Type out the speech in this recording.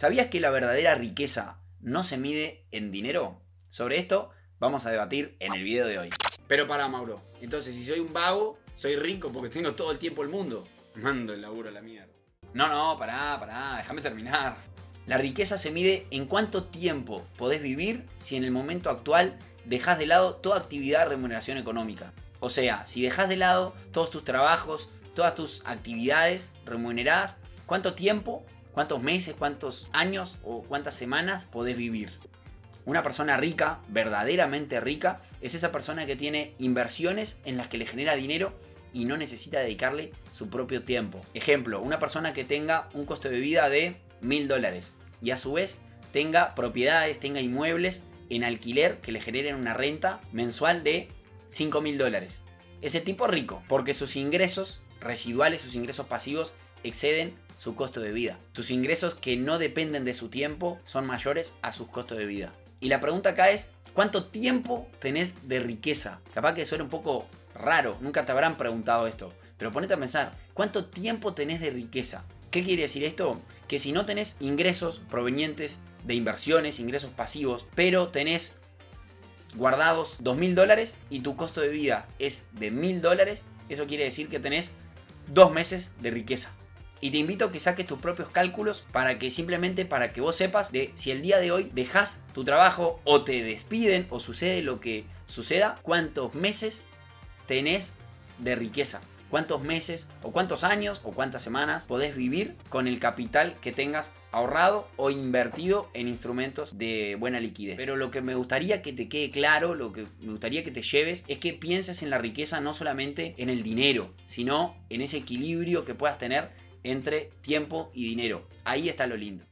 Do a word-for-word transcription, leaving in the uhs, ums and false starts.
¿Sabías que la verdadera riqueza no se mide en dinero? Sobre esto vamos a debatir en el video de hoy. Pero pará, Mauro, entonces si soy un vago, soy rico porque tengo todo el tiempo el mundo. Mando el laburo a la mierda. No, no, pará, pará, déjame terminar. La riqueza se mide en cuánto tiempo podés vivir si en el momento actual dejás de lado toda actividad de remuneración económica. O sea, si dejás de lado todos tus trabajos, todas tus actividades remuneradas, ¿cuánto tiempo, cuántos meses, cuántos años o cuántas semanas podés vivir? Una persona rica, verdaderamente rica, es esa persona que tiene inversiones en las que le genera dinero y no necesita dedicarle su propio tiempo. Ejemplo, una persona que tenga un costo de vida de mil dólares y a su vez tenga propiedades, tenga inmuebles en alquiler que le generen una renta mensual de cinco mil dólares. Ese tipo es rico porque sus ingresos residuales, sus ingresos pasivos exceden su costo de vida. Sus ingresos que no dependen de su tiempo son mayores a sus costos de vida. Y la pregunta acá es, ¿cuánto tiempo tenés de riqueza? Capaz que suena un poco raro, nunca te habrán preguntado esto, pero ponete a pensar, ¿cuánto tiempo tenés de riqueza? ¿Qué quiere decir esto? Que si no tenés ingresos provenientes de inversiones, ingresos pasivos, pero tenés guardados dos mil dólares y tu costo de vida es de mil dólares, eso quiere decir que tenés dos meses de riqueza. Y te invito a que saques tus propios cálculos para que simplemente para que vos sepas de si el día de hoy dejás tu trabajo o te despiden o sucede lo que suceda, cuántos meses tenés de riqueza, cuántos meses o cuántos años o cuántas semanas podés vivir con el capital que tengas ahorrado o invertido en instrumentos de buena liquidez. Pero lo que me gustaría que te quede claro, lo que me gustaría que te lleves es que pienses en la riqueza no solamente en el dinero, sino en ese equilibrio que puedas tener entre tiempo y dinero. Ahí está lo lindo.